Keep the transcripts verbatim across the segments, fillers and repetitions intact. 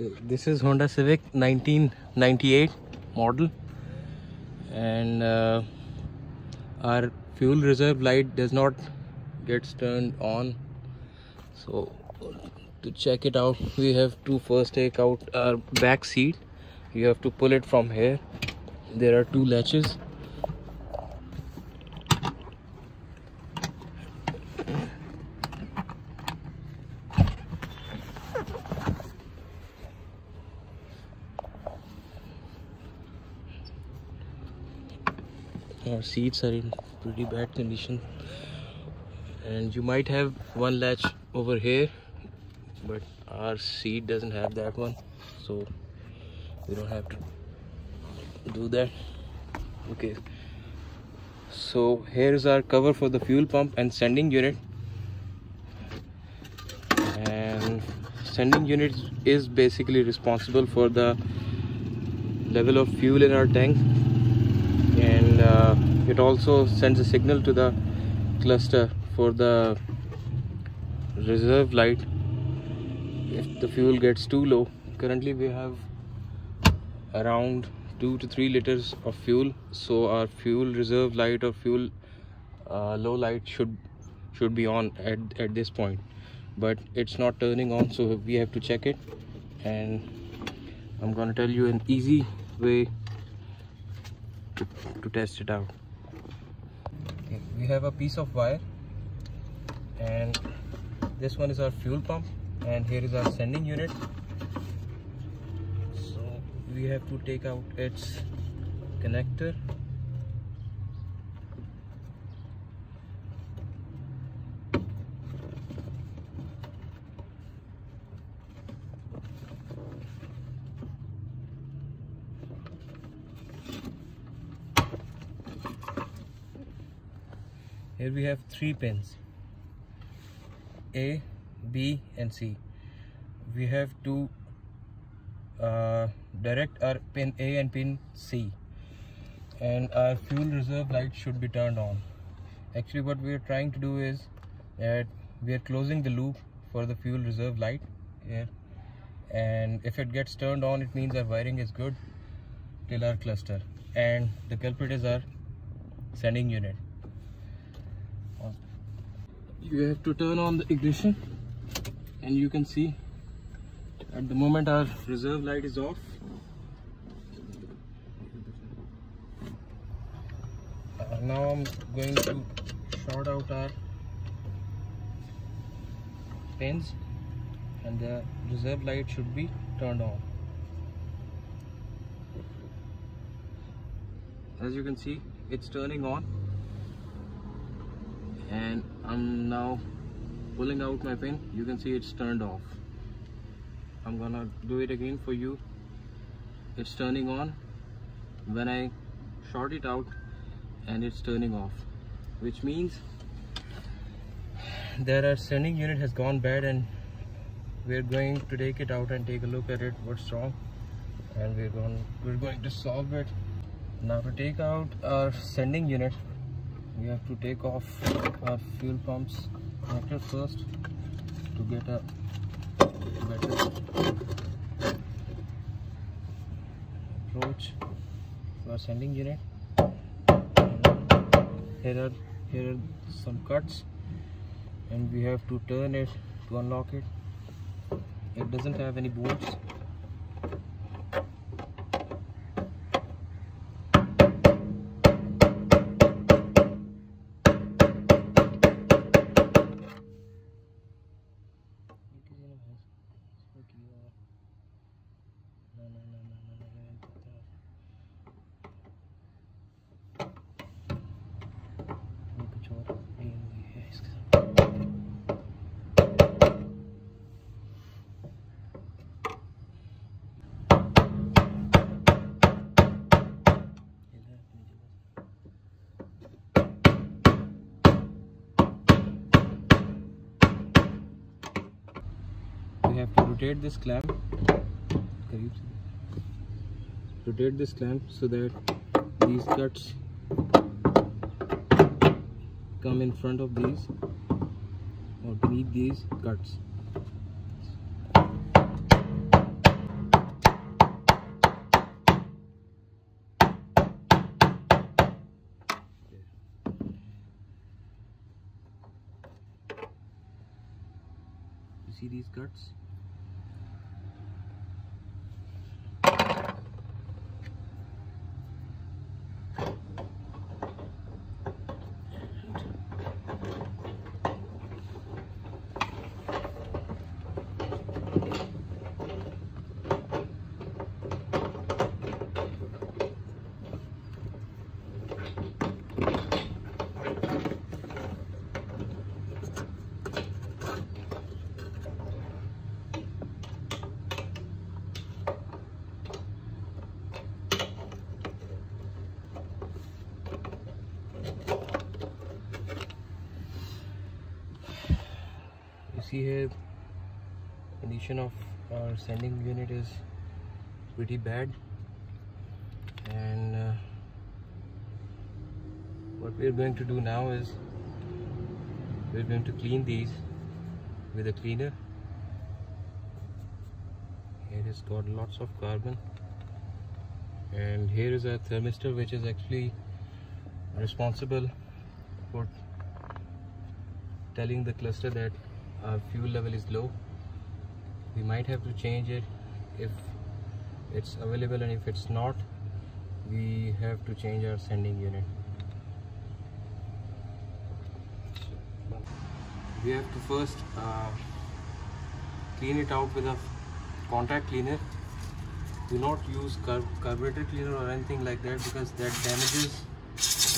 Okay, this is Honda Civic nineteen ninety-eight model, and uh, our fuel reserve light does not gets turned on. So to check it out, we have to first take out our back seat. You have to pull it from here. There are two latches. Our seats are in pretty bad condition, and you might have one latch over here, but our seat doesn't have that one, so we don't have to do that. Okay, so here is our cover for the fuel pump and sending unit, and sending unit is basically responsible for the level of fuel in our tank. And uh, it also sends a signal to the cluster for the reserve light if the fuel gets too low. Currently we have around two to three liters of fuel, so our fuel reserve light or fuel uh, low light should should be on at, at this point, but it's not turning on, so we have to check it. And I'm gonna tell you an easy way To, to test it out. Okay, we have a piece of wire, and this one is our fuel pump, and here is our sending unit. So we have to take out its connector, here we have three pins, A, B and C. We have to uh, direct our pin A and pin C, and our fuel reserve light should be turned on. Actually what we are trying to do is that we are closing the loop for the fuel reserve light here, and if it gets turned on, it means our wiring is good till our cluster, and the culprit is our sending unit. You have to turn on the ignition, and you can see at the moment our reserve light is off. Uh, now I'm going to short out our pins, and the reserve light should be turned on. As you can see, it's turning on. And I'm now pulling out my pin. You can see it's turned off. I'm gonna do it again for you. It's turning on when I short it out, and it's turning off, which means that our sending unit has gone bad, and we're going to take it out and take a look at it, what's wrong, and we're going we're going to solve it. Now to take out our sending unit, we have to take off our fuel pump's connector first to get a better approach to our sending unit. Here are, here are some cuts, and we have to turn it to unlock it. It doesn't have any bolts. Have to rotate this clamp rotate this clamp so that these cuts come in front of these or beneath these cuts. see these cuts. See here, condition of our sanding unit is pretty bad, and uh, what we're going to do now is we're going to clean these with a cleaner. Here it's got lots of carbon, and here is a thermistor which is actually responsible for telling the cluster that our fuel level is low. We might have to change it if it's available, and if it's not, we have to change our sending unit. We have to first uh, clean it out with a contact cleaner. Do not use carb carburetor cleaner or anything like that, because that damages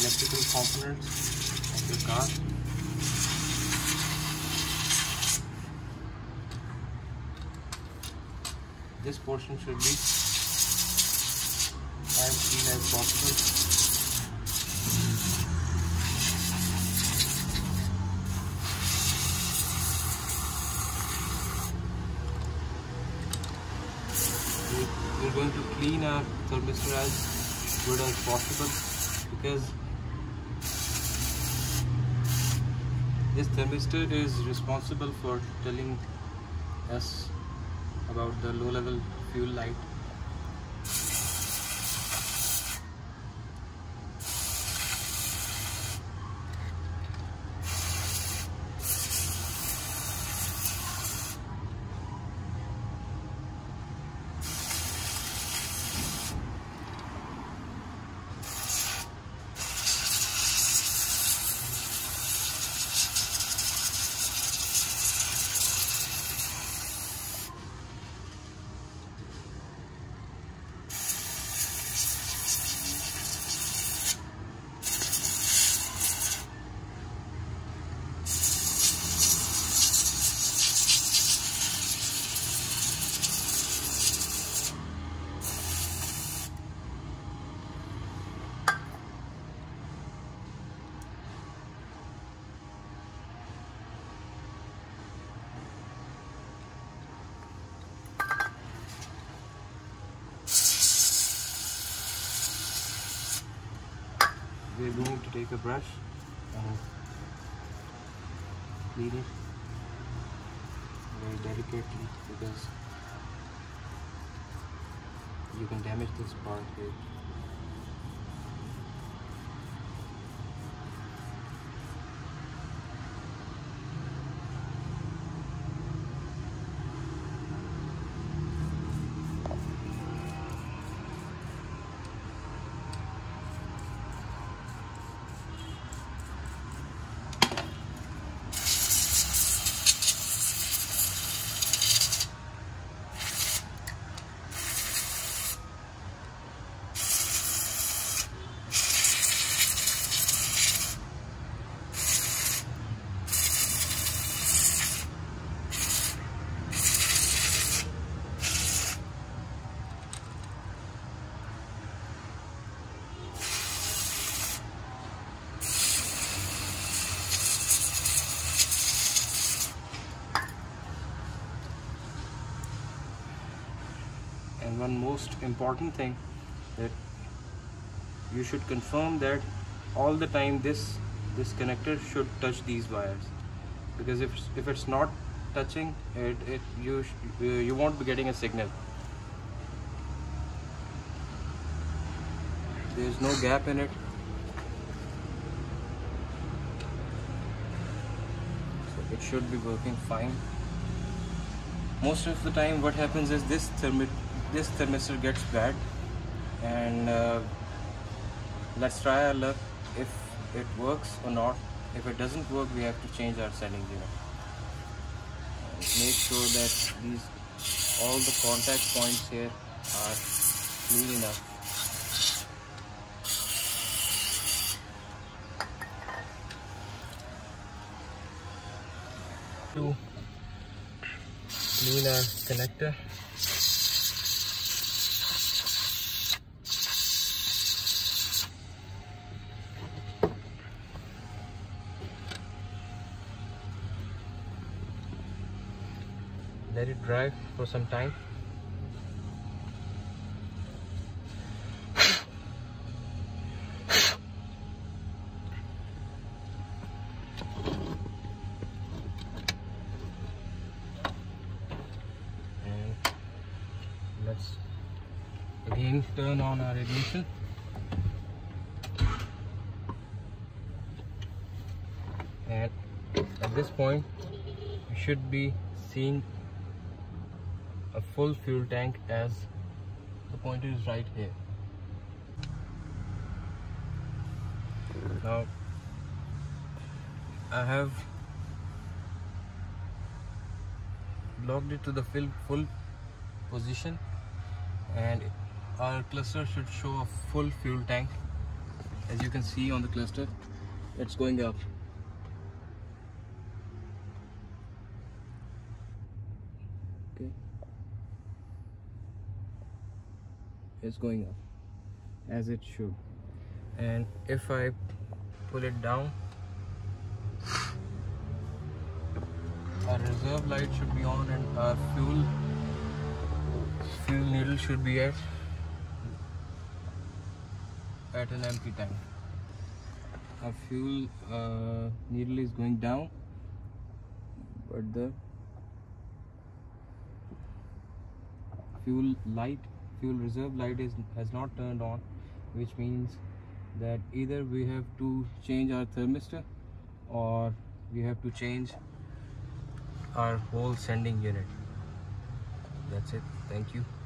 electrical components of your car. This portion should be as clean as possible. We're going to clean our thermistor as good as possible, because this thermistor is responsible for telling us about the low level fuel light. We're going to take a brush and clean it very delicately, because you can damage this part here. One most important thing, that you should confirm that all the time this this connector should touch these wires, because if if it's not touching it, it you you won't be getting a signal. There's no gap in it, so it should be working fine. most of the time what happens is this thermi this thermistor gets bad, and uh, let's try our luck if it works or not. If it doesn't work, we have to change our setting here. Make sure that these all the contact points here are clean enough. To clean our connector. Let it dry for some time. And let's again turn on our ignition. And at this point, you should be seeing a full fuel tank, as the pointer is right here. Now I have locked it to the full, full position, and our cluster should show a full fuel tank. As you can see on the cluster, it's going up. Okay. Is going up as it should. And if I pull it down, our reserve light should be on and our fuel fuel needle should be at at an empty tank. Our fuel uh, needle is going down, but the fuel light fuel reserve light is has not turned on, which means that either we have to change our thermistor or we have to change our whole sending unit. That's it. Thank you.